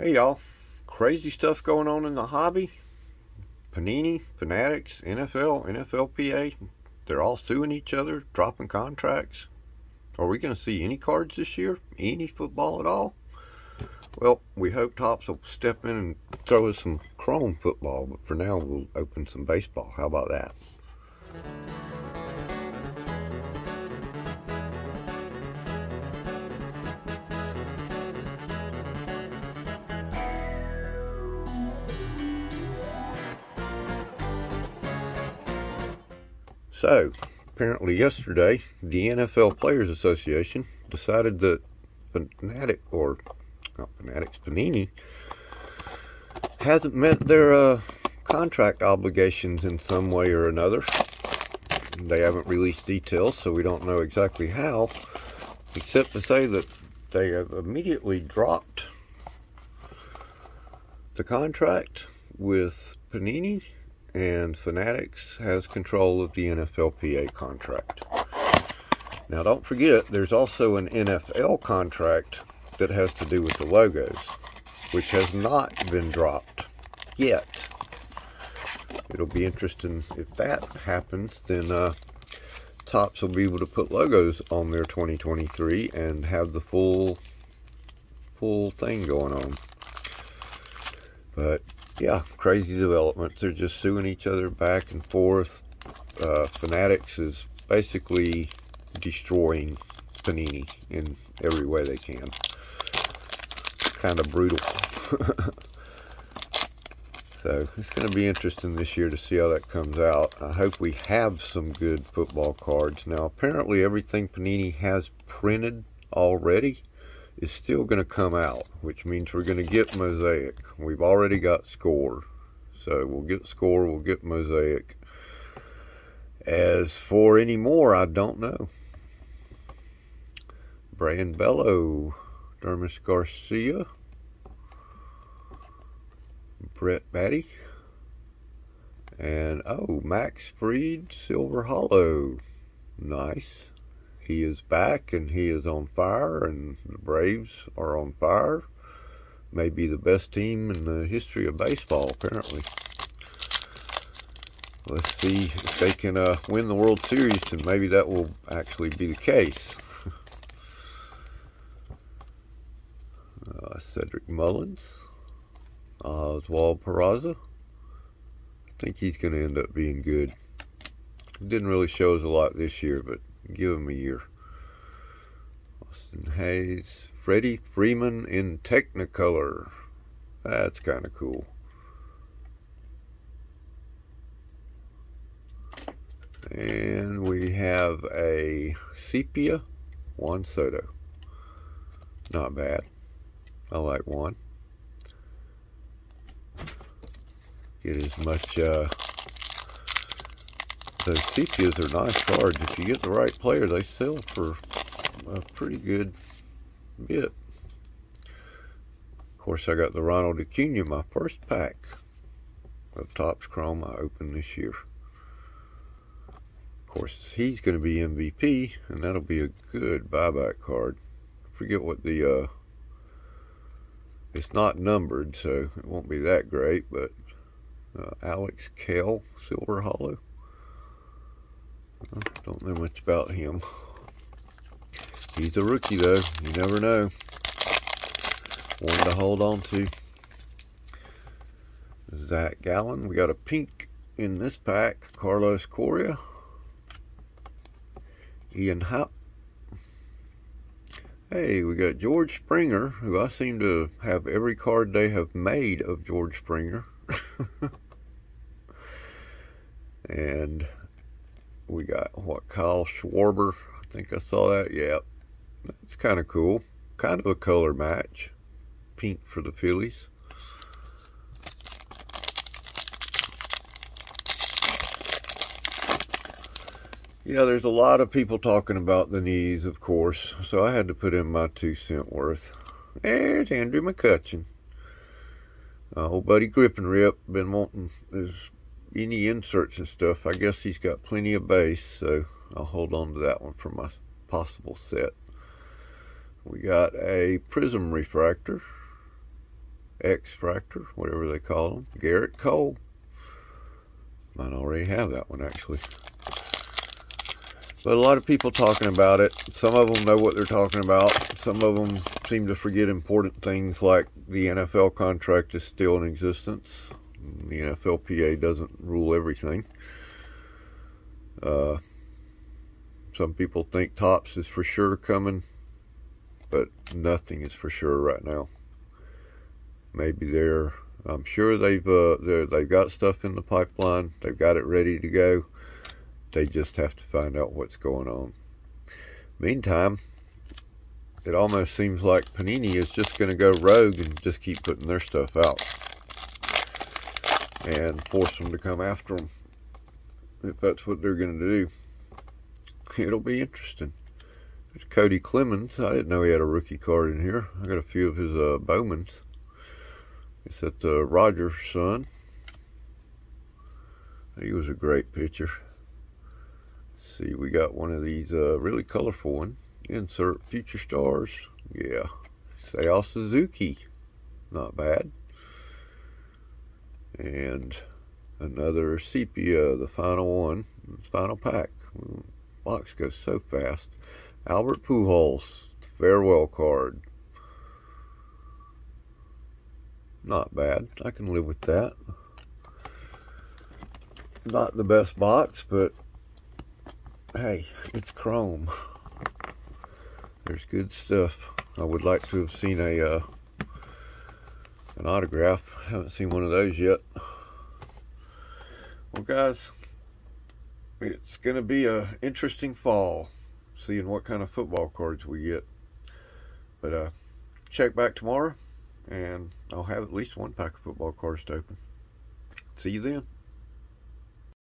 Hey y'all, crazy stuff going on in the hobby. Panini, Fanatics, NFL, NFLPA, they're all suing each other, dropping contracts. Are we going to see any cards this year? Any football at all? Well, we hope Topps will step in and throw us some chrome football, but for now we'll open some baseball. How about that? So, apparently yesterday, the NFL Players Association decided that Panini hasn't met their contract obligations in some way or another. They haven't released details, so we don't know exactly how, except to say that they have immediately dropped the contract with Panini, and Fanatics has control of the NFLPA contract. Now don't forget, there's also an NFL contract that has to do with the logos, which has not been dropped yet. It'll be interesting if that happens, then Topps will be able to put logos on their 2023 and have the full thing going on. But yeah, crazy developments. They're just suing each other back and forth. Fanatics is basically destroying Panini in every way they can. Kind of brutal. So it's going to be interesting this year to see how that comes out. I hope we have some good football cards. Now, apparently everything Panini has printed already is still going to come out, which means we're going to get Mosaic. We've already got Score, so we'll get Score, we'll get Mosaic. As for any more, I don't know. Brambello, Dermis Garcia, Brett Batty, and oh, Max Fried, Silver Hollow. Nice. He is back and he is on fire, and the Braves are on fire. Maybe the best team in the history of baseball, apparently. Let's see if they can win the World Series, and maybe that will actually be the case. Cedric Mullins, Oswaldo Peraza. I think he's going to end up being good. Didn't really show us a lot this year, but give him a year. Austin Hayes, Freddie Freeman in Technicolor. That's kind of cool. And we have a sepia Juan Soto. Not bad. I like Juan. Get as much. Those sepias are nice cards. If you get the right player, they sell for a pretty good bit. Of course, I got the Ronald Acuna, my first pack of Topps Chrome I opened this year. Of course, he's going to be MVP, and that'll be a good buyback card. I forget what the... it's not numbered, so it won't be that great, but Alex Kell, Silver Hollow. I don't know much about him. He's a rookie though. You never know. One to hold on to. Zach Gallen. We got a pink in this pack. Carlos Correa. Ian Happ. Hey, we got George Springer, who I seem to have every card they have made of George Springer. And we got, what, Kyle Schwarber. I think I saw that. Yeah, that's kind of cool. Kind of a color match. Pink for the Phillies. Yeah, there's a lot of people talking about the knees, of course. So I had to put in my 2 cent worth. There's Andrew McCutcheon. Old buddy Grip and Rip. Been wanting his... any inserts and stuff. I guess he's got plenty of base, so I'll hold on to that one for my possible set. We got a prism refractor, X-Fractor, whatever they call them, Garrett Cole. Might already have that one, actually. But a lot of people talking about it. Some of them know what they're talking about. Some of them seem to forget important things, like the NFL contract is still in existence. The NFLPA doesn't rule everything. Some people think Topps is for sure coming, but nothing is for sure right now. Maybe they're, I'm sure they've got stuff in the pipeline. They've got it ready to go. They just have to find out what's going on. Meantime, it almost seems like Panini is just going to go rogue and just keep putting their stuff out and force them to come after them. If that's what they're going to do, it'll be interesting. There's Cody Clemens. I didn't know he had a rookie card in here. I got a few of his Bowmans. It's that Rogers' son. He was a great pitcher. Let's see, we got one of these really colorful one. Insert future stars. Yeah. Say Suzuki. Not bad. And another sepia, the final one. Final pack. Box goes so fast. Albert Pujols, farewell card. Not bad. I can live with that. Not the best box, but hey, it's Chrome. There's good stuff. I would like to have seen a an autograph. I haven't seen one of those yet. Well, guys, it's going to be an interesting fall, seeing what kind of football cards we get. But check back tomorrow, and I'll have at least one pack of football cards to open. See you then.